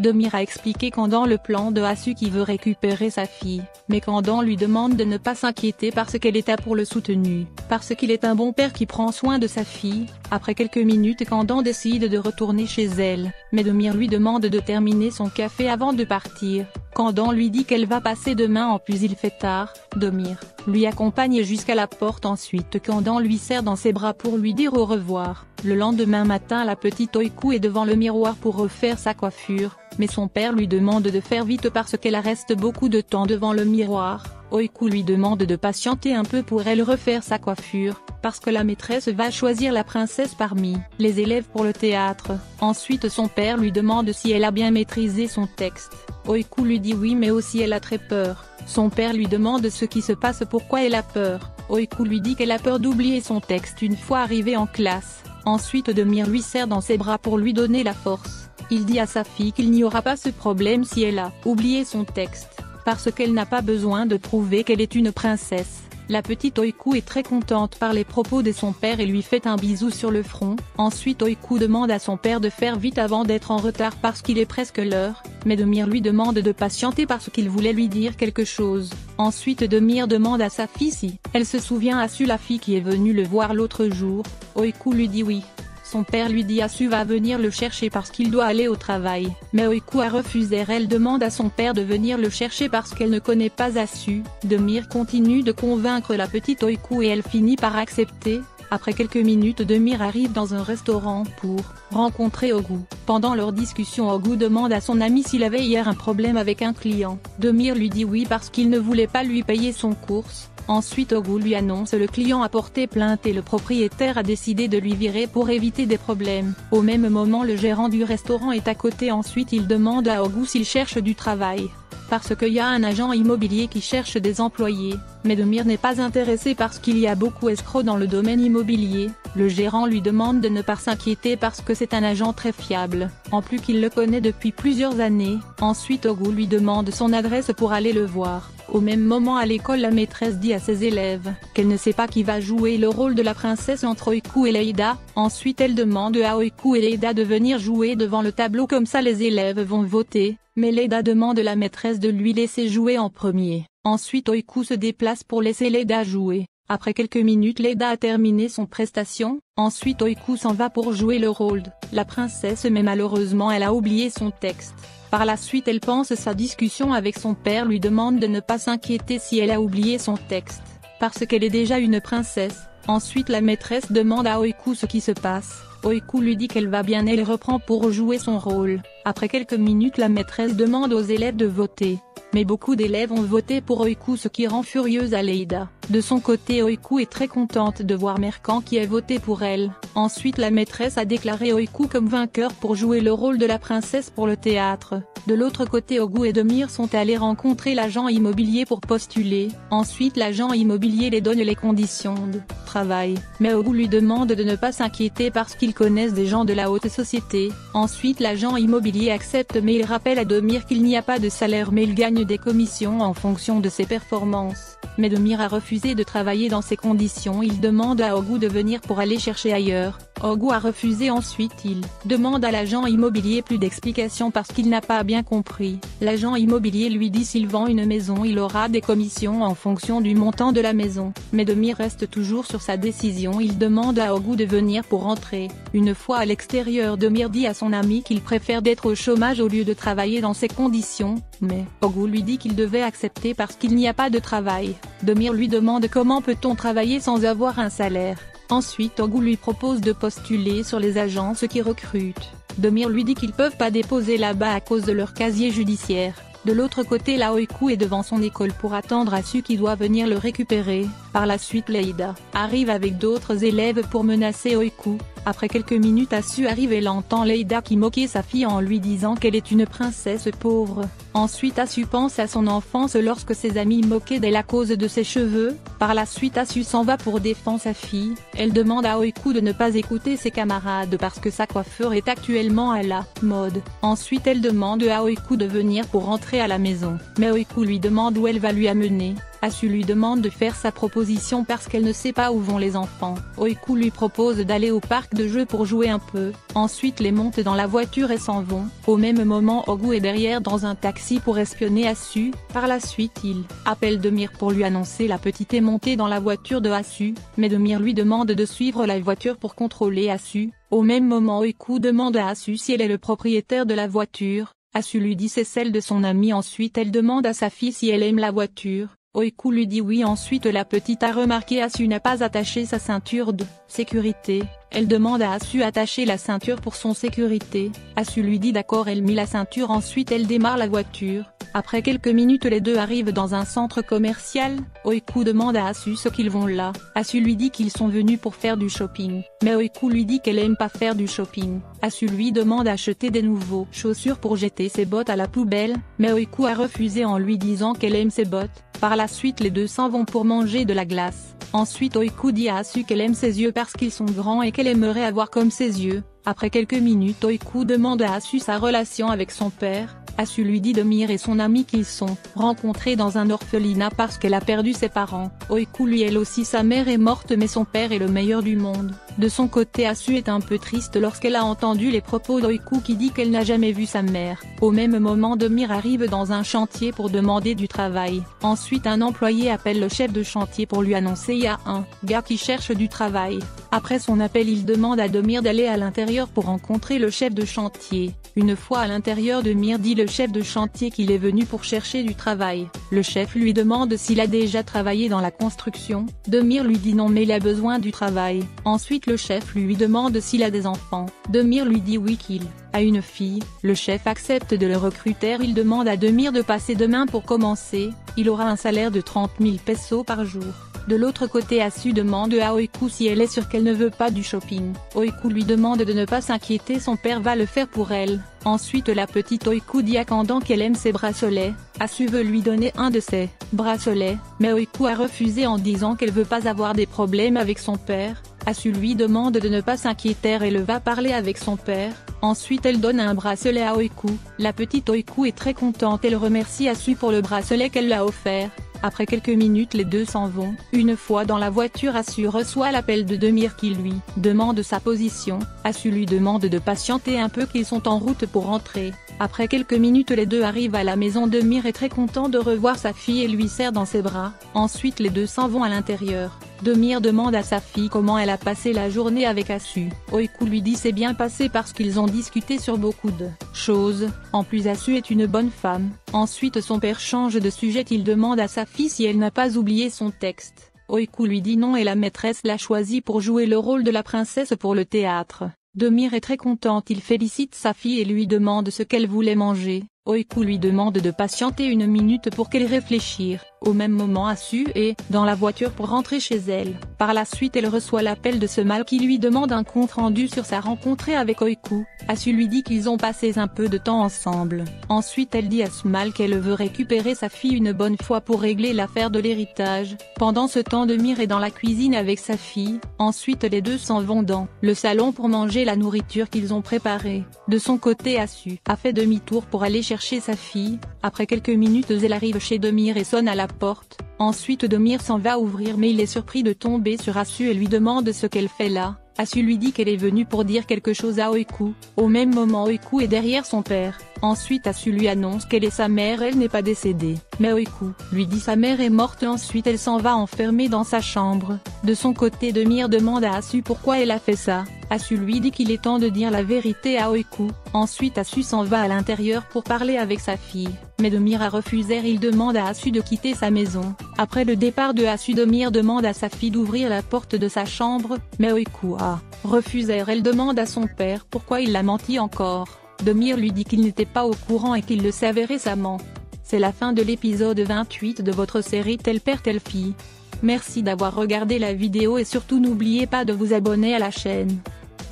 Demir a expliqué Candan le plan de Asu qui veut récupérer sa fille, mais Candan lui demande de ne pas s'inquiéter parce qu'elle est là pour le soutenir, parce qu'il est un bon père qui prend soin de sa fille. Après quelques minutes Candan décide de retourner chez elle, mais Demir lui demande de terminer son café avant de partir. Candan lui dit qu'elle va passer demain en puise, il fait tard. Demir lui accompagne jusqu'à la porte, ensuite Candan lui serre dans ses bras pour lui dire au revoir. Le lendemain matin la petite Öykü est devant le miroir pour refaire sa coiffure, mais son père lui demande de faire vite parce qu'elle reste beaucoup de temps devant le miroir. Öykü lui demande de patienter un peu pour elle refaire sa coiffure, parce que la maîtresse va choisir la princesse parmi les élèves pour le théâtre. Ensuite son père lui demande si elle a bien maîtrisé son texte. Öykü lui dit oui mais aussi elle a très peur. Son père lui demande ce qui se passe, pourquoi elle a peur. Öykü lui dit qu'elle a peur d'oublier son texte une fois arrivée en classe. Ensuite Demir lui serre dans ses bras pour lui donner la force. Il dit à sa fille qu'il n'y aura pas ce problème si elle a oublié son texte, parce qu'elle n'a pas besoin de prouver qu'elle est une princesse. La petite Öykü est très contente par les propos de son père et lui fait un bisou sur le front. Ensuite Öykü demande à son père de faire vite avant d'être en retard parce qu'il est presque l'heure, mais Demir lui demande de patienter parce qu'il voulait lui dire quelque chose. Ensuite Demir demande à sa fille si elle se souvient Asu, la fille qui est venue le voir l'autre jour. Öykü lui dit oui. Son père lui dit Asu va venir le chercher parce qu'il doit aller au travail, mais Öykü a refusé. Elle demande à son père de venir le chercher parce qu'elle ne connaît pas Asu. Demir continue de convaincre la petite Öykü et elle finit par accepter. Après quelques minutes Demir arrive dans un restaurant pour rencontrer Ogu. Pendant leur discussion Ogu demande à son ami s'il avait hier un problème avec un client. Demir lui dit oui parce qu'il ne voulait pas lui payer son course. Ensuite Ogu lui annonce le client a porté plainte et le propriétaire a décidé de lui virer pour éviter des problèmes. Au même moment le gérant du restaurant est à côté, ensuite il demande à Ogu s'il cherche du travail, parce qu'il y a un agent immobilier qui cherche des employés, mais Demir n'est pas intéressé parce qu'il y a beaucoup d'escrocs dans le domaine immobilier. Le gérant lui demande de ne pas s'inquiéter parce que c'est un agent très fiable, en plus qu'il le connaît depuis plusieurs années. Ensuite Ogu lui demande son adresse pour aller le voir. Au même moment à l'école la maîtresse dit à ses élèves qu'elle ne sait pas qui va jouer le rôle de la princesse entre Öykü et Aleida. Ensuite elle demande à Öykü et Aleida de venir jouer devant le tableau, comme ça les élèves vont voter, mais Aleida demande à la maîtresse de lui laisser jouer en premier. Ensuite Öykü se déplace pour laisser Aleida jouer. Après quelques minutes Aleida a terminé son prestation, ensuite Öykü s'en va pour jouer le rôle de la princesse mais malheureusement elle a oublié son texte. Par la suite elle pense sa discussion avec son père lui demande de ne pas s'inquiéter si elle a oublié son texte, parce qu'elle est déjà une princesse. Ensuite la maîtresse demande à Öykü ce qui se passe. Öykü lui dit qu'elle va bien et elle reprend pour jouer son rôle. Après quelques minutes la maîtresse demande aux élèves de voter, mais beaucoup d'élèves ont voté pour Öykü, ce qui rend furieuse Aleida. De son côté Öykü est très contente de voir Merkant qui a voté pour elle. Ensuite la maîtresse a déclaré Öykü comme vainqueur pour jouer le rôle de la princesse pour le théâtre. De l'autre côté Ogu et Demir sont allés rencontrer l'agent immobilier pour postuler. Ensuite l'agent immobilier les donne les conditions de travail, mais Ogu lui demande de ne pas s'inquiéter parce qu'ils connaissent des gens de la haute société. Ensuite l'agent immobilier accepte mais il rappelle à Demir qu'il n'y a pas de salaire mais il gagne des commissions en fonction de ses performances. Mais Demir a refusé de travailler dans ces conditions, il demande à Ogu de venir pour aller chercher ailleurs. Ogu a refusé, ensuite il demande à l'agent immobilier plus d'explications parce qu'il n'a pas bien compris. L'agent immobilier lui dit s'il vend une maison il aura des commissions en fonction du montant de la maison, mais Demir reste toujours sur sa décision, il demande à Ogu de venir pour rentrer. Une fois à l'extérieur Demir dit à son ami qu'il préfère d'être au chômage au lieu de travailler dans ces conditions, mais Ogu lui dit qu'il devait accepter parce qu'il n'y a pas de travail. Demir lui demande comment peut-on travailler sans avoir un salaire. Ensuite Ogu lui propose de postuler sur les agences qui recrutent. Demir lui dit qu'ils peuvent pas déposer là-bas à cause de leur casier judiciaire. De l'autre côté la Öykü est devant son école pour attendre Asu qui doit venir le récupérer. Par la suite Aleida arrive avec d'autres élèves pour menacer Öykü. Après quelques minutes Asu arrive et l'entend Aleida qui moquait sa fille en lui disant qu'elle est une princesse pauvre. Ensuite Asu pense à son enfance lorsque ses amis moquaient d'elle à cause de ses cheveux. Par la suite Asu s'en va pour défendre sa fille. Elle demande à Öykü de ne pas écouter ses camarades parce que sa coiffure est actuellement à la mode. Ensuite elle demande à Öykü de venir pour rentrer à la maison. Mais Öykü lui demande où elle va lui amener. Asu lui demande de faire sa proposition parce qu'elle ne sait pas où vont les enfants. Öykü lui propose d'aller au parc de jeux pour jouer un peu. Ensuite les montent dans la voiture et s'en vont. Au même moment Ogu est derrière dans un taxi pour espionner Asu. Par la suite il appelle Demir pour lui annoncer la petite est montée dans la voiture de Asu. Mais Demir lui demande de suivre la voiture pour contrôler Asu. Au même moment Öykü demande à Asu si elle est le propriétaire de la voiture. Asu lui dit c'est celle de son ami. Ensuite elle demande à sa fille si elle aime la voiture. Öykü lui dit oui. Ensuite la petite a remarqué Asu n'a pas attaché sa ceinture de sécurité. Elle demande à Asu d'attacher la ceinture pour son sécurité. Asu lui dit d'accord, elle met la ceinture. Ensuite elle démarre la voiture. Après quelques minutes les deux arrivent dans un centre commercial. Öykü demande à Asu ce qu'ils vont là. Asu lui dit qu'ils sont venus pour faire du shopping. Mais Öykü lui dit qu'elle aime pas faire du shopping. Asu lui demande d'acheter des nouveaux chaussures pour jeter ses bottes à la poubelle. Mais Öykü a refusé en lui disant qu'elle aime ses bottes. Par la suite les deux s'en vont pour manger de la glace. Ensuite Öykü dit à Asu qu'elle aime ses yeux parce qu'ils sont grands et qu'elle aimerait avoir comme ses yeux. Après quelques minutes Öykü demande à Asu sa relation avec son père. Asu lui dit Demir et son ami qu'ils sont rencontrés dans un orphelinat parce qu'elle a perdu ses parents. Öykü lui elle aussi sa mère est morte mais son père est le meilleur du monde. De son côté Asu est un peu triste lorsqu'elle a entendu les propos d'Öykü qui dit qu'elle n'a jamais vu sa mère. Au même moment Demir arrive dans un chantier pour demander du travail. Ensuite un employé appelle le chef de chantier pour lui annoncer il y a un gars qui cherche du travail. Après son appel il demande à Demir d'aller à l'intérieur pour rencontrer le chef de chantier. Une fois à l'intérieur Demir dit le chef de chantier qu'il est venu pour chercher du travail. Le chef lui demande s'il a déjà travaillé dans la construction. Demir lui dit non mais il a besoin du travail. Ensuite le chef lui demande s'il a des enfants. Demir lui dit oui qu'il a une fille. Le chef accepte de le recruter. Il demande à Demir de passer demain pour commencer. Il aura un salaire de 30 000 pesos par jour. De l'autre côté Asu demande à Öykü si elle est sûre qu'elle ne veut pas du shopping. Öykü lui demande de ne pas s'inquiéter, son père va le faire pour elle. Ensuite la petite Öykü dit à Candan qu'elle aime ses bracelets. Asu veut lui donner un de ses bracelets, mais Öykü a refusé en disant qu'elle veut pas avoir des problèmes avec son père. Asu lui demande de ne pas s'inquiéter et elle va parler avec son père. Ensuite elle donne un bracelet à Öykü. La petite Öykü est très contente, elle remercie Asu pour le bracelet qu'elle l'a offert. Après quelques minutes les deux s'en vont. Une fois dans la voiture Asu reçoit l'appel de Demir qui lui demande sa position. Asu lui demande de patienter un peu qu'ils sont en route pour rentrer. Après quelques minutes les deux arrivent à la maison. Demir est très content de revoir sa fille et lui serre dans ses bras. Ensuite les deux s'en vont à l'intérieur. Demir demande à sa fille comment elle a passé la journée avec Asu. Öykü lui dit c'est bien passé parce qu'ils ont discuté sur beaucoup de choses, en plus Asu est une bonne femme. Ensuite son père change de sujet, il demande à sa fille si elle n'a pas oublié son texte. Öykü lui dit non et la maîtresse l'a choisie pour jouer le rôle de la princesse pour le théâtre. Demir est très contente, il félicite sa fille et lui demande ce qu'elle voulait manger. Öykü lui demande de patienter une minute pour qu'elle réfléchisse. Au même moment Asu est dans la voiture pour rentrer chez elle. Par la suite elle reçoit l'appel de Semal qui lui demande un compte rendu sur sa rencontre avec Öykü. Asu lui dit qu'ils ont passé un peu de temps ensemble. Ensuite elle dit à Semal qu'elle veut récupérer sa fille une bonne fois pour régler l'affaire de l'héritage. Pendant ce temps Demir est dans la cuisine avec sa fille. Ensuite les deux s'en vont dans le salon pour manger la nourriture qu'ils ont préparée. De son côté Asu a fait demi-tour pour aller chercher sa fille. Après quelques minutes elle arrive chez Demir et sonne à la porte. Ensuite Demir s'en va ouvrir mais il est surpris de tomber sur Asu et lui demande ce qu'elle fait là. Asu lui dit qu'elle est venue pour dire quelque chose à Öykü. Au même moment Öykü est derrière son père. Ensuite Asu lui annonce qu'elle est sa mère, elle n'est pas décédée. Mais Öykü lui dit sa mère est morte. Ensuite elle s'en va enfermée dans sa chambre. De son côté Demir demande à Asu pourquoi elle a fait ça. Asu lui dit qu'il est temps de dire la vérité à Öykü. Ensuite Asu s'en va à l'intérieur pour parler avec sa fille. Mais Demir a refusé, il demande à Asu de quitter sa maison. Après le départ de Asu, Demir demande à sa fille d'ouvrir la porte de sa chambre, mais Öykü a refusé, elle demande à son père pourquoi il a menti encore. Demir lui dit qu'il n'était pas au courant et qu'il le savait récemment. C'est la fin de l'épisode 28 de votre série Tel père telle fille. Merci d'avoir regardé la vidéo et surtout n'oubliez pas de vous abonner à la chaîne.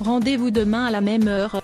Rendez-vous demain à la même heure.